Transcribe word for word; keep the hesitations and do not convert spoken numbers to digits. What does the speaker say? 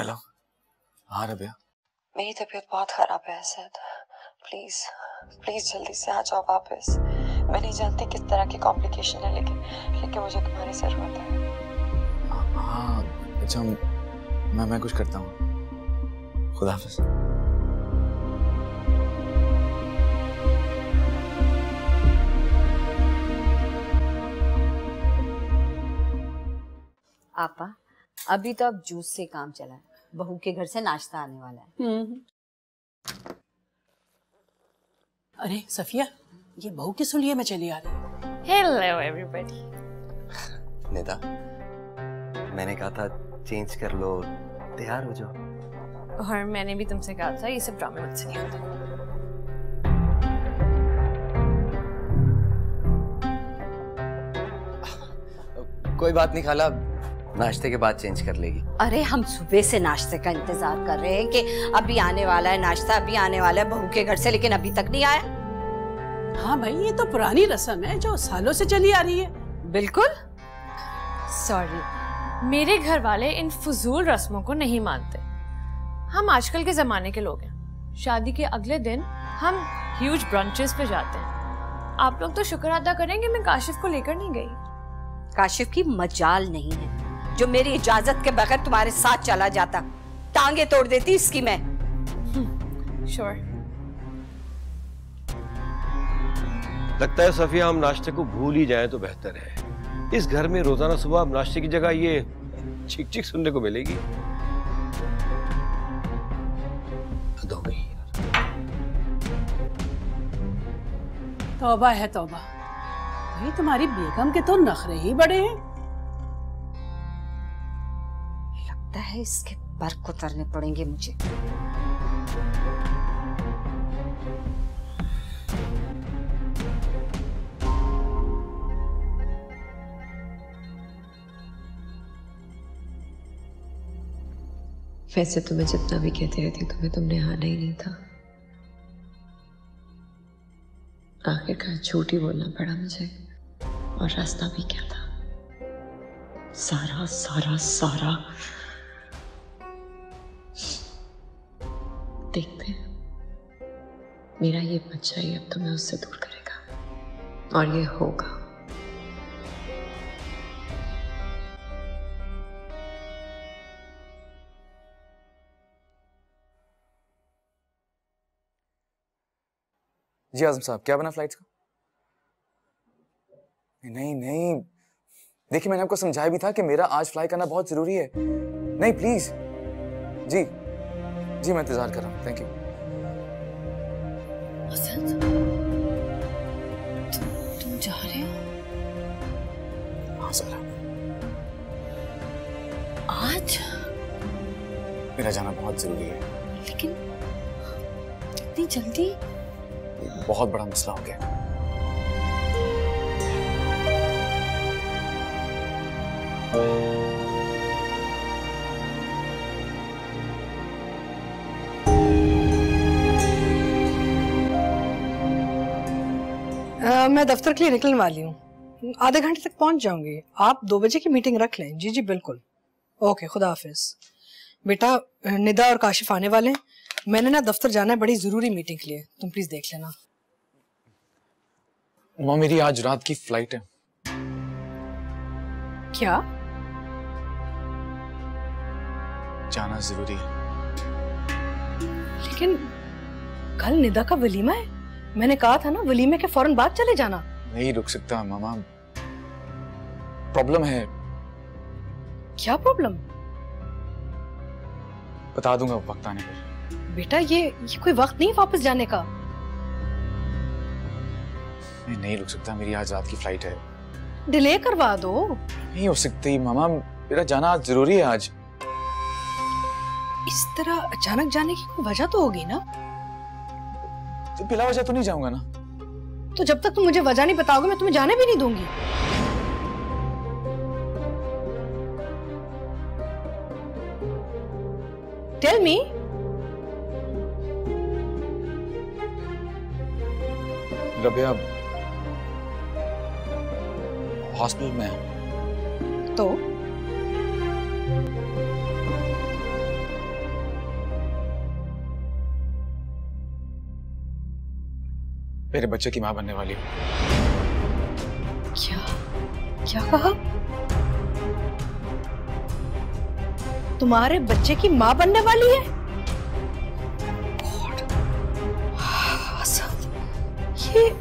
Hello. हाँ रबिया, मेरी तबीयत बहुत खराब है सैद, प्लीज प्लीज जल्दी से आ जाओ वापस। मैं नहीं जानती किस तरह की कॉम्प्लिकेशन है, लेकिन लेकिन मुझे तुम्हारी जरूरत है। हाँ अच्छा, मैं मैं कुछ करता हूँ। खुदा हाफिज। आपा, अभी तो आप जूस से काम चला है, बहू के घर से नाश्ता आने वाला है। अरे सफिया, ये बहू के सुलिये में चली आ रही है। Hello everybody. निदा, मैंने कहा था चेंज कर लो, तैयार हो जाओ। और मैंने भी तुमसे कहा था ये सब ड्रामे मुझसे नहीं होते। कोई बात नहीं खाला, नाश्ते के बाद चेंज कर लेगी। अरे हम सुबह से नाश्ते का इंतजार कर रहे हैं कि अभी आने वाला है नाश्ता, अभी आने वाला है बहू के घर से, लेकिन अभी तक नहीं आया। हाँ भाई, ये तो पुरानी रस्म है जो सालों से चली आ रही है। बिल्कुल। सॉरी, मेरे घर वाले इन फजूल रस्मों को नहीं मानते। हम आजकल के जमाने के लोग हैं। शादी के अगले दिन हम ह्यूज ब्रंचेस पे जाते हैं। आप लोग तो शुक्र अदा करेंगे मैं काशिफ को लेकर नहीं गई। काशिफ की मजाल नहीं है जो मेरी इजाजत के बगैर तुम्हारे साथ चला जाता। टांगे तोड़ देती इसकी मैं। श्योर। लगता है सफिया, हम नाश्ते को भूल ही जाएं तो बेहतर है। इस घर में रोजाना सुबह हम नाश्ते की जगह ये चिक चिक सुनने को मिलेगी। हद हो गई यार। तौबा है तौबा। भाई तुम्हारी बेगम के तो नखरे ही बड़े हैं। है इसके पर उतरने पड़ेंगे मुझे। वैसे तुम्हें जितना भी कहती रहती तुम्हें, तुमने आना ही नहीं था। आखिरकार झूठी बोलना पड़ा मुझे। और रास्ता भी क्या था? सारा सारा सारा देखते हैं। मेरा ये बच्चा ही अब तुम्हें उससे दूर करेगा, और ये होगा। जी आजम साहब, क्या बना फ्लाइट्स का? नहीं नहीं, देखिए मैंने आपको समझाया भी था कि मेरा आज फ्लाई करना बहुत जरूरी है। नहीं प्लीज जी जी, मैं इंतजार कर रहा हूँ। Thank you. तुम जा रहे हो? हाँ सर, आज मेरा जाना बहुत जरूरी है। लेकिन इतनी जल्दी? बहुत बड़ा मसला हो गया। मैं दफ्तर के लिए निकलने वाली हूँ, आधे घंटे तक पहुँच जाऊंगी। आप दो बजे की मीटिंग रख लें। जी जी बिल्कुल। ओके, खुदा हाफिज। बेटा, निदा और काशिफ आने वाले हैं। मैंने ना दफ्तर जाना है बड़ी ज़रूरी मीटिंग के लिए, तुम प्लीज़ देख लेना। माँ, मेरी आज रात की फ्लाइट है। क्या? जाना ज़रूरी है। लेकिन कल निदा का वलीमा है। मैंने कहा था ना वलीमे के फौरन बाद चले जाना। नहीं रुक सकता मामा, प्रॉब्लम है। क्या प्रॉब्लम? बता दूंगा वक्त आने पर। बेटा ये ये कोई वक्त नहीं वापस जाने का। मैं नहीं रुक सकता, मेरी आज रात की फ्लाइट है। डिले करवा दो। नहीं हो सकती मामा, मेरा जाना आज जरूरी है। आज इस तरह अचानक जाने की कोई वजह तो होगी ना? तो बिला वजह तो नहीं जाऊंगा ना। तो जब तक तुम मुझे वजह नहीं बताओगे मैं तुम्हें जाने भी नहीं दूंगी। Tell me। रबिया हॉस्पिटल में है। तो मेरे बच्चे की माँ बनने वाली हो। क्या क्या कहा? तुम्हारे बच्चे की माँ बनने वाली है? God, ये